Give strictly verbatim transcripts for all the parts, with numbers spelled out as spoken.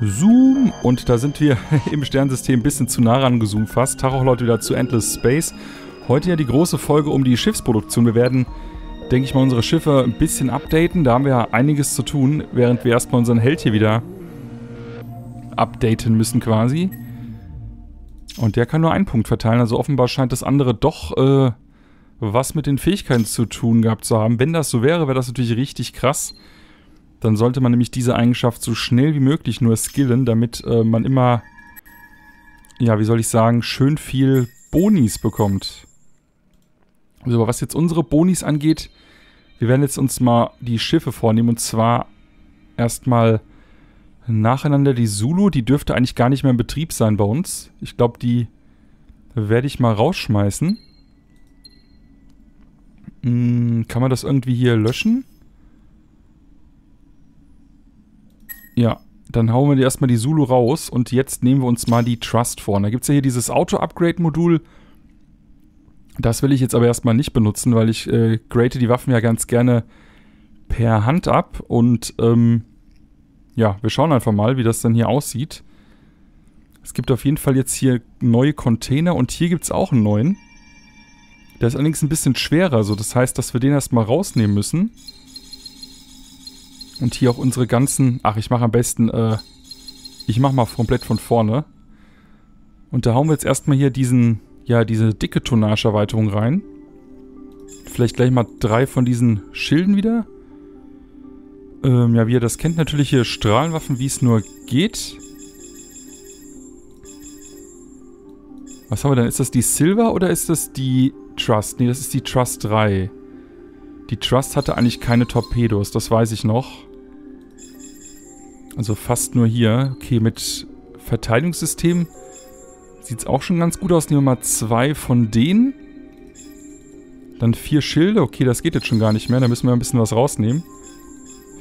Zoom. Und da sind wir im Sternensystem ein bisschen zu nah rangezoomt fast. Tag auch Leute wieder zu Endless Space. Heute ja die große Folge um die Schiffsproduktion. Wir werden, denke ich mal, unsere Schiffe ein bisschen updaten. Da haben wir ja einiges zu tun, während wir erstmal unseren Held hier wieder updaten müssen quasi. Und der kann nur einen Punkt verteilen. Also offenbar scheint das andere doch äh, was mit den Fähigkeiten zu tun gehabt zu haben. Wenn das so wäre, wäre das natürlich richtig krass. Dann sollte man nämlich diese Eigenschaft so schnell wie möglich nur skillen, damit äh, man immer, ja, wie soll ich sagen, schön viel Bonis bekommt. Also, aber was jetzt unsere Bonis angeht, wir werden jetzt uns mal die Schiffe vornehmen. Und zwar erstmal nacheinander die Zulu. Die dürfte eigentlich gar nicht mehr in Betrieb sein bei uns. Ich glaube, die werde ich mal rausschmeißen. Hm, kann man das irgendwie hier löschen? Ja, dann hauen wir erstmal die Zulu raus und jetzt nehmen wir uns mal die Trust vor. Und da gibt es ja hier dieses Auto-Upgrade-Modul. Das will ich jetzt aber erstmal nicht benutzen, weil ich äh, grade die Waffen ja ganz gerne per Hand ab. Und ähm, ja, wir schauen einfach mal, wie das dann hier aussieht. Es gibt auf jeden Fall jetzt hier neue Container und hier gibt es auch einen neuen. Der ist allerdings ein bisschen schwerer, so das heißt, dass wir den erstmal rausnehmen müssen. Und hier auch unsere ganzen... Ach, ich mache am besten... Äh, ich mache mal komplett von vorne. Und da hauen wir jetzt erstmal hier diesen... Ja, diese dicke Tonnage-Erweiterung rein. Vielleicht gleich mal drei von diesen Schilden wieder. Ähm, ja, wie ihr das kennt, natürlich hier Strahlenwaffen, wie es nur geht. Was haben wir denn? Ist das die Silver oder ist das die Trust? Nee, das ist die Trust drei. Die Trust hatte eigentlich keine Torpedos, das weiß ich noch. Also fast nur hier. Okay, mit Verteidigungssystem sieht es auch schon ganz gut aus. Nehmen wir mal zwei von denen. Dann vier Schilde. Okay, das geht jetzt schon gar nicht mehr. Da müssen wir ein bisschen was rausnehmen.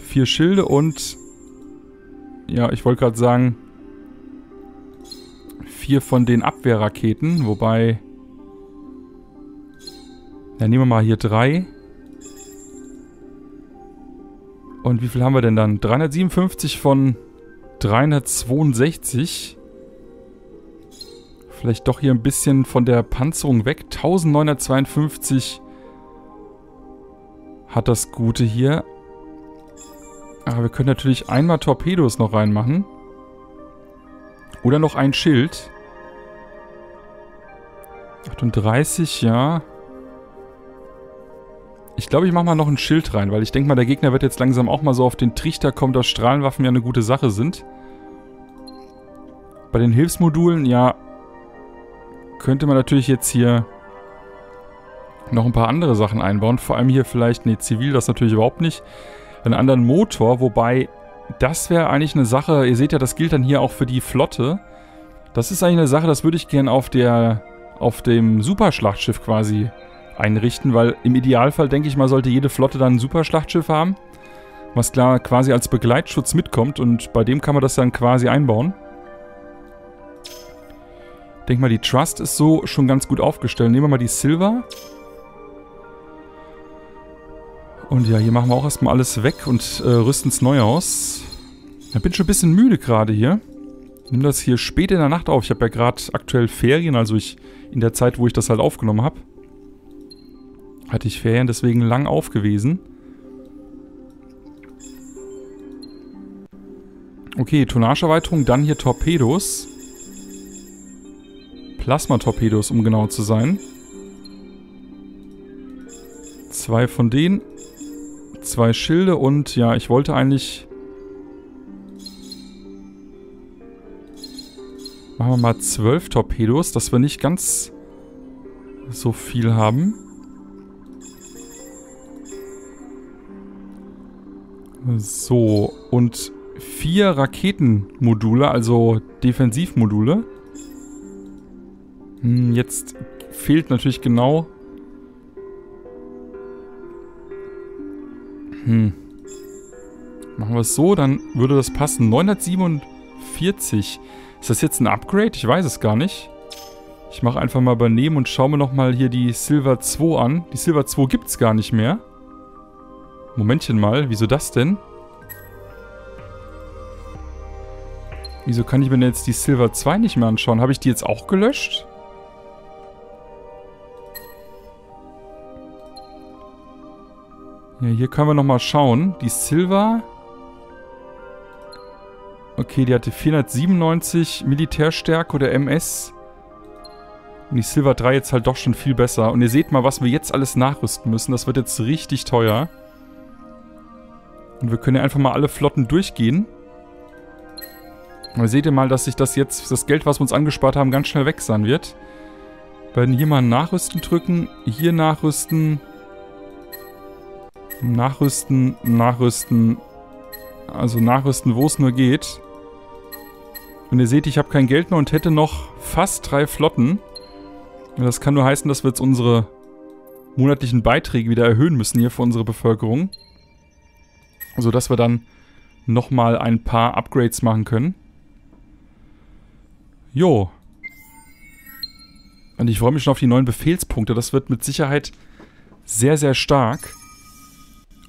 Vier Schilde und... Ja, ich wollte gerade sagen... Vier von den Abwehrraketen. Wobei... Dann nehmen wir mal hier drei... Und wie viel haben wir denn dann? dreihundertsiebenundfünfzig von dreihundertzweiundsechzig. Vielleicht doch hier ein bisschen von der Panzerung weg. neunzehnhundertzweiundfünfzig hat das Gute hier. Aber wir können natürlich einmal Torpedos noch reinmachen. Oder noch ein Schild. achtunddreißig, ja. Ich glaube, ich mache mal noch ein Schild rein, weil ich denke mal, der Gegner wird jetzt langsam auch mal so auf den Trichter kommen, dass Strahlenwaffen ja eine gute Sache sind. Bei den Hilfsmodulen, ja, könnte man natürlich jetzt hier noch ein paar andere Sachen einbauen. Vor allem hier vielleicht, nee, zivil, das natürlich überhaupt nicht. Einen anderen Motor, wobei, das wäre eigentlich eine Sache, ihr seht ja, das gilt dann hier auch für die Flotte. Das ist eigentlich eine Sache, das würde ich gerne auf der, auf dem Superschlachtschiff quasi einrichten, weil im Idealfall, denke ich mal, sollte jede Flotte dann ein Superschlachtschiff haben, was klar quasi als Begleitschutz mitkommt und bei dem kann man das dann quasi einbauen. Ich denke mal, die Trust ist so schon ganz gut aufgestellt. Nehmen wir mal die Silver. Und ja, hier machen wir auch erstmal alles weg und äh, rüsten es neu aus. Ich bin schon ein bisschen müde gerade hier. Ich nehme das hier spät in der Nacht auf. Ich habe ja gerade aktuell Ferien, also ich in der Zeit, wo ich das halt aufgenommen habe. Hatte ich Ferien, deswegen lang auf gewesen. Okay, Tonnageerweiterung, dann hier Torpedos. Plasmatorpedos, um genau zu sein. Zwei von denen. Zwei Schilde und ja, ich wollte eigentlich... Machen wir mal zwölf Torpedos, dass wir nicht ganz so viel haben. So, und vier Raketenmodule, also Defensivmodule. Jetzt fehlt natürlich genau... Hm. Machen wir es so, dann würde das passen. neunhundertsiebenundvierzig. Ist das jetzt ein Upgrade? Ich weiß es gar nicht. Ich mache einfach mal übernehmen und schaue mir nochmal hier die Silver zwei an. Die Silver zwei gibt es gar nicht mehr. Momentchen mal, wieso das denn? Wieso kann ich mir denn jetzt die Silver zwei nicht mehr anschauen? Habe ich die jetzt auch gelöscht? Ja, hier können wir nochmal schauen. Die Silver... Okay, die hatte vierhundertsiebenundneunzig Militärstärke oder M S. Und die Silver drei jetzt halt doch schon viel besser. Und ihr seht mal, was wir jetzt alles nachrüsten müssen. Das wird jetzt richtig teuer. Und wir können ja einfach mal alle Flotten durchgehen. Und seht ihr mal, dass sich das jetzt, das Geld, was wir uns angespart haben, ganz schnell weg sein wird. Wir werden hier mal Nachrüsten drücken. Hier nachrüsten. Nachrüsten, nachrüsten. Also nachrüsten, wo es nur geht. Und ihr seht, ich habe kein Geld mehr und hätte noch fast drei Flotten. Und das kann nur heißen, dass wir jetzt unsere monatlichen Beiträge wieder erhöhen müssen hier für unsere Bevölkerung. Sodass wir dann nochmal ein paar Upgrades machen können. Jo. Und ich freue mich schon auf die neuen Befehlspunkte. Das wird mit Sicherheit sehr, sehr stark.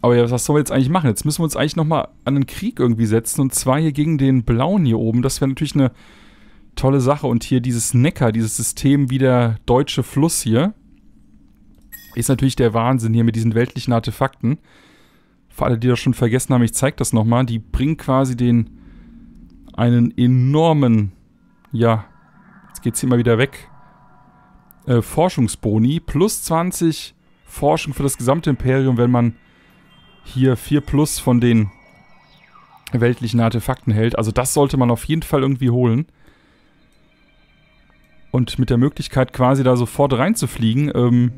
Aber ja, was sollen wir jetzt eigentlich machen? Jetzt müssen wir uns eigentlich nochmal an den Krieg irgendwie setzen. Und zwar hier gegen den Blauen hier oben. Das wäre natürlich eine tolle Sache. Und hier dieses Neckar, dieses System wie der deutsche Fluss hier. Ist natürlich der Wahnsinn hier mit diesen weltlichen Artefakten. Für alle, die das schon vergessen haben, ich zeige das nochmal. Die bringen quasi den... einen enormen... Ja, jetzt geht's hier mal wieder weg. Äh, Forschungsboni. Plus zwanzig Forschung für das gesamte Imperium, wenn man... hier vier plus von den weltlichen Artefakten hält. Also das sollte man auf jeden Fall irgendwie holen. Und mit der Möglichkeit quasi da sofort reinzufliegen, ähm,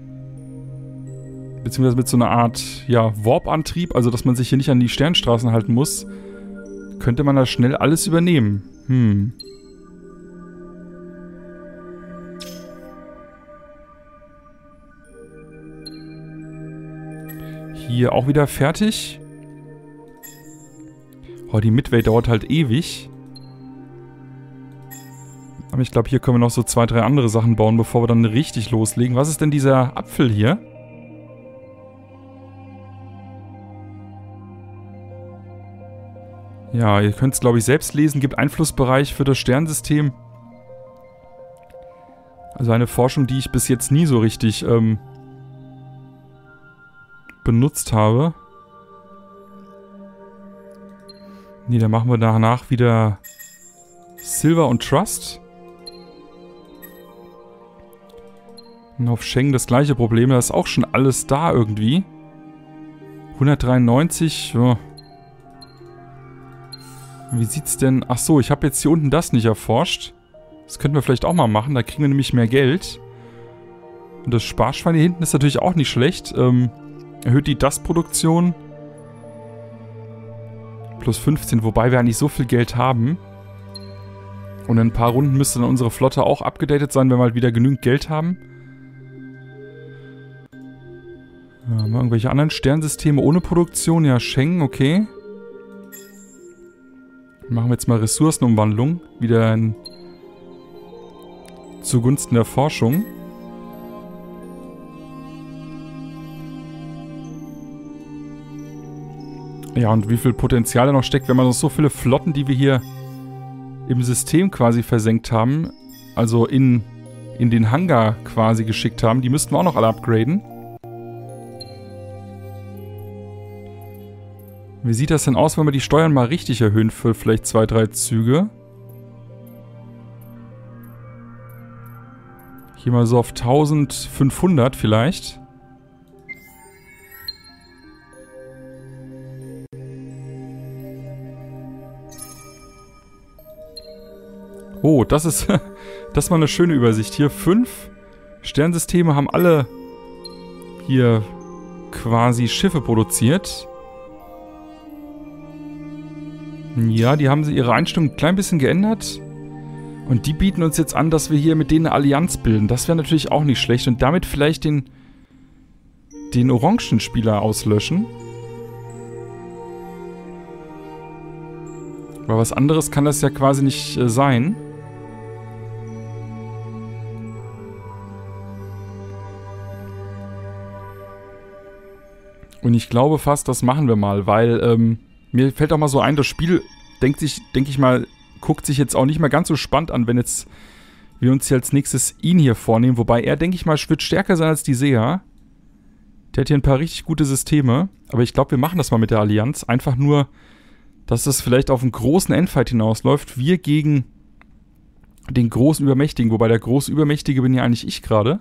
beziehungsweise mit so einer Art, ja, Warp-Antrieb, also dass man sich hier nicht an die Sternstraßen halten muss, könnte man da schnell alles übernehmen. Hm. Hier auch wieder fertig. Oh, die Midway dauert halt ewig. Aber ich glaube, hier können wir noch so zwei, drei andere Sachen bauen, bevor wir dann richtig loslegen. Was ist denn dieser Apfel hier? Ja, ihr könnt es, glaube ich, selbst lesen. Gibt Einflussbereich für das Sternensystem. Also eine Forschung, die ich bis jetzt nie so richtig... Ähm, benutzt habe. Ne, dann machen wir danach wieder Silver und Trust. Und auf Schengen das gleiche Problem. Da ist auch schon alles da irgendwie. hundertdreiundneunzig. Ja. Wie sieht's denn... Ach so, ich habe jetzt hier unten das nicht erforscht. Das könnten wir vielleicht auch mal machen. Da kriegen wir nämlich mehr Geld. Und das Sparschwein hier hinten ist natürlich auch nicht schlecht. Ähm... Erhöht die D A S-Produktion. Plus fünfzehn, wobei wir eigentlich so viel Geld haben. Und in ein paar Runden müsste dann unsere Flotte auch abgedatet sein, wenn wir halt wieder genügend Geld haben. Ja, haben wir irgendwelche anderen Sternsysteme ohne Produktion? Ja, Schengen, okay. Dann machen wir jetzt mal Ressourcenumwandlung. Wieder in zugunsten der Forschung. Ja, und wie viel Potenzial da noch steckt, wenn man so viele Flotten, die wir hier im System quasi versenkt haben, also in, in den Hangar quasi geschickt haben, die müssten wir auch noch alle upgraden. Wie sieht das denn aus, wenn wir die Steuern mal richtig erhöhen für vielleicht zwei, drei Züge? Hier mal so auf eintausendfünfhundert vielleicht. Oh, das ist, das ist mal eine schöne Übersicht. Hier fünf Sternsysteme haben alle hier quasi Schiffe produziert. Ja, die haben sie ihre Einstellung ein klein bisschen geändert. Und die bieten uns jetzt an, dass wir hier mit denen eine Allianz bilden. Das wäre natürlich auch nicht schlecht. Und damit vielleicht den, den orangen Spieler auslöschen. Aber was anderes kann das ja quasi nicht äh, sein. Und ich glaube fast, das machen wir mal, weil ähm, mir fällt auch mal so ein, das Spiel denkt sich, denke ich mal, guckt sich jetzt auch nicht mehr ganz so spannend an, wenn jetzt wir uns hier als nächstes ihn hier vornehmen. Wobei er, denke ich mal, wird stärker sein als die Seher. Der hat hier ein paar richtig gute Systeme. Aber ich glaube, wir machen das mal mit der Allianz. Einfach nur, dass es vielleicht auf einen großen Endfight hinausläuft. Wir gegen den großen Übermächtigen. Wobei der große Übermächtige bin ja eigentlich ich gerade.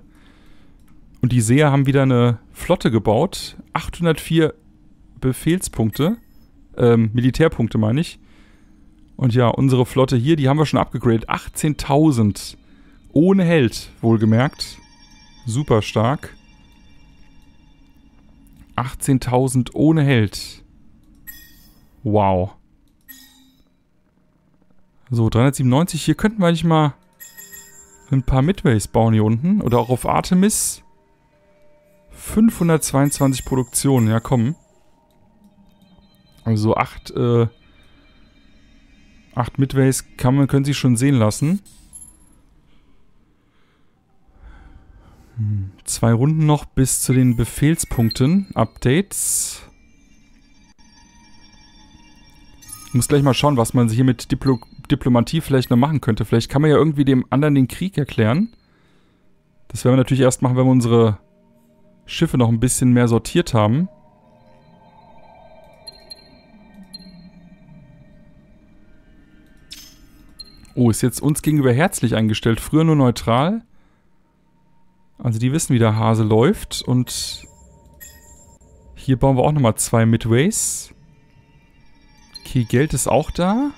Und die Seher haben wieder eine Flotte gebaut. achthundertvier Befehlspunkte. Ähm, Militärpunkte meine ich. Und ja, unsere Flotte hier, die haben wir schon abgegradet. achtzehntausend. Ohne Held, wohlgemerkt. Super stark. achtzehntausend ohne Held. Wow. So, dreihundertsiebenundneunzig. Hier könnten wir eigentlich mal ein paar Midways bauen hier unten. Oder auch auf Artemis. fünfhundertzweiundzwanzig Produktionen. Ja, komm. Also acht, äh... acht Midways kann man, können sich schon sehen lassen. Hm, zwei Runden noch bis zu den Befehlspunkten. Updates. Ich muss gleich mal schauen, was man hier mit Diplo Diplomatie vielleicht noch machen könnte. Vielleicht kann man ja irgendwie dem anderen den Krieg erklären. Das werden wir natürlich erst machen, wenn wir unsere Schiffe noch ein bisschen mehr sortiert haben. Oh, ist jetzt uns gegenüber herzlich eingestellt. Früher nur neutral. Also die wissen, wie der Hase läuft. Und hier bauen wir auch nochmal zwei Midways. Okay, Geld ist auch da.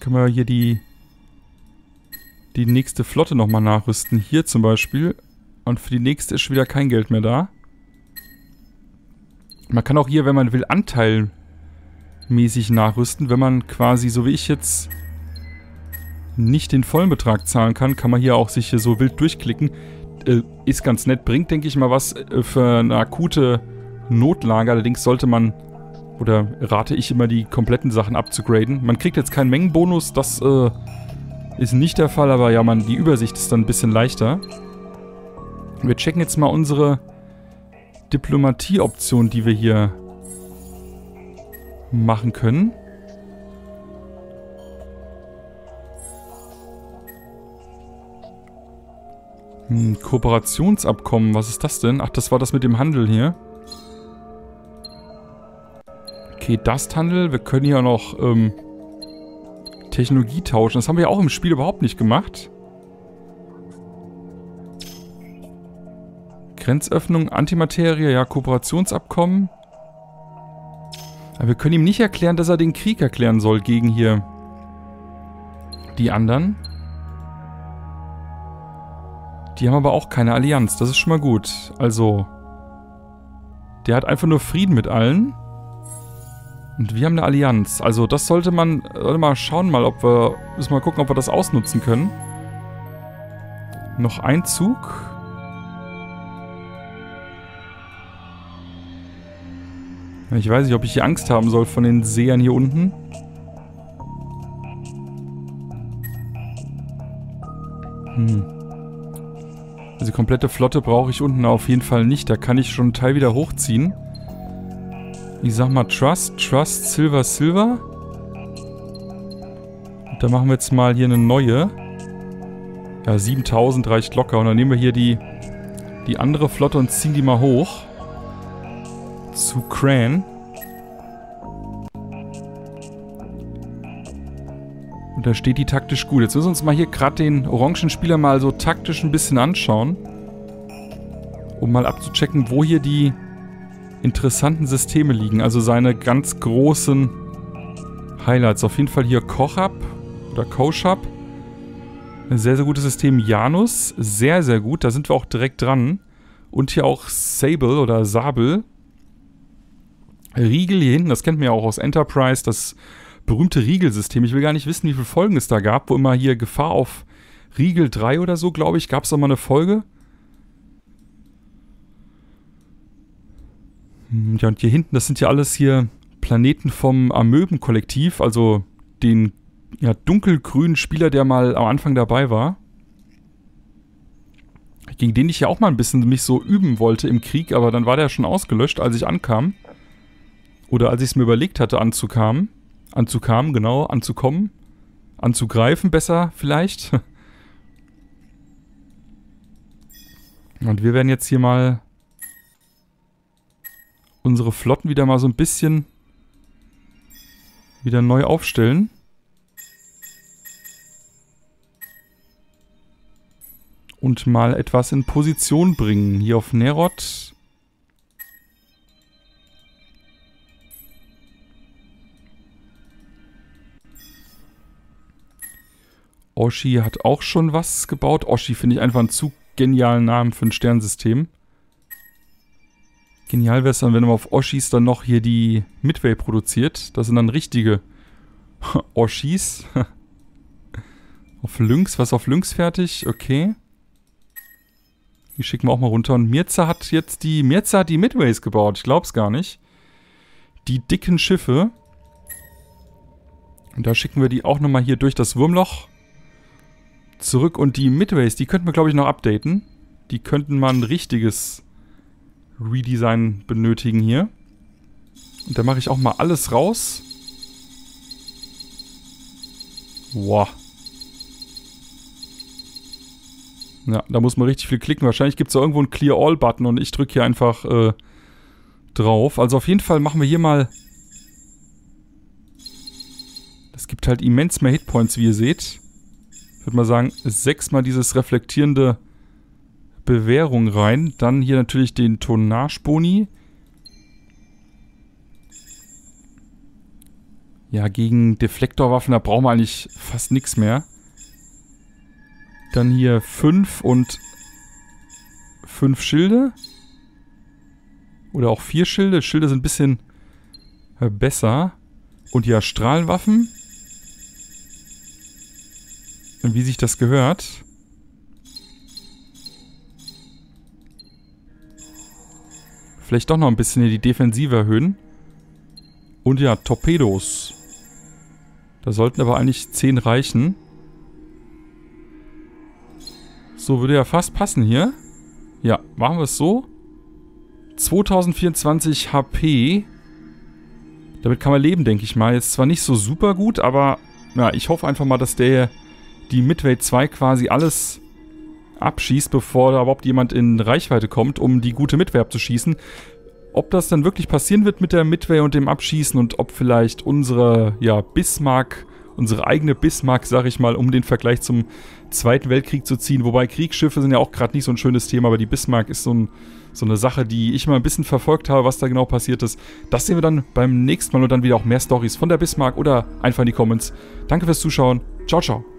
Können wir hier die, die nächste Flotte nochmal nachrüsten. Hier zum Beispiel. Und für die nächste ist schon wieder kein Geld mehr da. Man kann auch hier, wenn man will, anteilmäßig nachrüsten. Wenn man quasi, so wie ich jetzt, nicht den vollen Betrag zahlen kann, kann man hier auch sich hier so wild durchklicken. Äh, ist ganz nett, bringt, denke ich mal, was äh, für eine akute Notlage. Allerdings sollte man, oder rate ich immer, die kompletten Sachen abzugraden. Man kriegt jetzt keinen Mengenbonus, das äh, ist nicht der Fall, aber ja, man, die Übersicht ist dann ein bisschen leichter. Wir checken jetzt mal unsere Diplomatie-Option, die wir hier machen können. Ein Kooperationsabkommen, was ist das denn? Ach, das war das mit dem Handel hier. Okay, Dusthandel. Wir können hier noch ähm, Technologie tauschen. Das haben wir ja auch im Spiel überhaupt nicht gemacht. Grenzöffnung, Antimaterie, ja, Kooperationsabkommen. Aber wir können ihm nicht erklären, dass er den Krieg erklären soll gegen hier die anderen. Die haben aber auch keine Allianz. Das ist schon mal gut. Also, der hat einfach nur Frieden mit allen. Und wir haben eine Allianz. Also, das sollte man... Sollte mal schauen, mal, ob wir... Müssen mal gucken, ob wir das ausnutzen können. Noch ein Zug. Ich weiß nicht, ob ich hier Angst haben soll von den Sehern hier unten. Hm. Also die komplette Flotte brauche ich unten auf jeden Fall nicht. Da kann ich schon einen Teil wieder hochziehen. Ich sag mal Trust, Trust, Silver, Silver. Und da machen wir jetzt mal hier eine neue. Ja, siebentausend reicht locker. Und dann nehmen wir hier die, die andere Flotte und ziehen die mal hoch. Zu Crane. Und da steht die taktisch gut. Jetzt müssen wir uns mal hier gerade den orangen Spieler mal so taktisch ein bisschen anschauen. Um mal abzuchecken, wo hier die interessanten Systeme liegen. Also seine ganz großen Highlights. Auf jeden Fall hier Kochab oder Kochab. Ein sehr, sehr gutes System. Janus, sehr, sehr gut. Da sind wir auch direkt dran. Und hier auch Sable oder Sable. Rigel hier hinten, das kennt man ja auch aus Enterprise. Das berühmte Riegelsystem. Ich will gar nicht wissen, wie viele Folgen es da gab, wo immer hier Gefahr auf Riegel drei oder so, glaube ich, gab es auch mal eine Folge. Ja, und hier hinten, das sind ja alles hier Planeten vom Amöben-Kollektiv, also den ja, dunkelgrünen Spieler, der mal am Anfang dabei war. Gegen den ich ja auch mal ein bisschen mich so üben wollte im Krieg, aber dann war der schon ausgelöscht, als ich ankam. Oder als ich es mir überlegt hatte, anzukamen. Anzukamen, genau. Anzukommen. Anzugreifen, besser vielleicht. Und wir werden jetzt hier mal unsere Flotten wieder mal so ein bisschen wieder neu aufstellen. Und mal etwas in Position bringen. Hier auf Nerod. Oshi hat auch schon was gebaut. Oshi finde ich einfach einen zu genialen Namen für ein Sternsystem. Genial wäre es dann, wenn man auf Oshis dann noch hier die Midway produziert. Das sind dann richtige Oshis. Auf Lynx, was auf Lynx fertig? Okay. Die schicken wir auch mal runter. Und Mirza hat jetzt die... Mirza hat die Midways gebaut. Ich glaub's gar nicht. Die dicken Schiffe. Und da schicken wir die auch nochmal hier durch das Wurmloch. Zurück. Und die Midways, die könnten wir, glaube ich, noch updaten. Die könnten mal ein richtiges Redesign benötigen hier. Und da mache ich auch mal alles raus. Wow. Ja, da muss man richtig viel klicken. Wahrscheinlich gibt es da irgendwo einen Clear-All-Button und ich drücke hier einfach äh, drauf. Also auf jeden Fall machen wir hier mal... Das gibt halt immens mehr Hitpoints, wie ihr seht. Ich würde mal sagen, sechsmal dieses reflektierende Bewährung rein. Dann hier natürlich den Tonnage-Boni. Ja, gegen Deflektorwaffen, da brauchen wir eigentlich fast nichts mehr. Dann hier fünf und fünf Schilde. Oder auch vier Schilde. Schilde sind ein bisschen besser. Und ja, Strahlenwaffen. Und wie sich das gehört. Vielleicht doch noch ein bisschen hier die Defensive erhöhen. Und ja, Torpedos. Da sollten aber eigentlich zehn reichen. So, würde ja fast passen hier. Ja, machen wir es so. zweitausendvierundzwanzig H P. Damit kann man leben, denke ich mal. Jetzt zwar nicht so super gut, aber ja, ich hoffe einfach mal, dass der die Midway zwei quasi alles abschießt, bevor da überhaupt jemand in Reichweite kommt, um die gute Midway abzuschießen. Ob das dann wirklich passieren wird mit der Midway und dem Abschießen und ob vielleicht unsere, ja, Bismarck... Unsere eigene Bismarck, sag ich mal, um den Vergleich zum Zweiten Weltkrieg zu ziehen. Wobei Kriegsschiffe sind ja auch gerade nicht so ein schönes Thema, aber die Bismarck ist so, ein, so eine Sache, die ich mal ein bisschen verfolgt habe, was da genau passiert ist. Das sehen wir dann beim nächsten Mal und dann wieder auch mehr Storys von der Bismarck oder einfach in die Comments. Danke fürs Zuschauen. Ciao, ciao.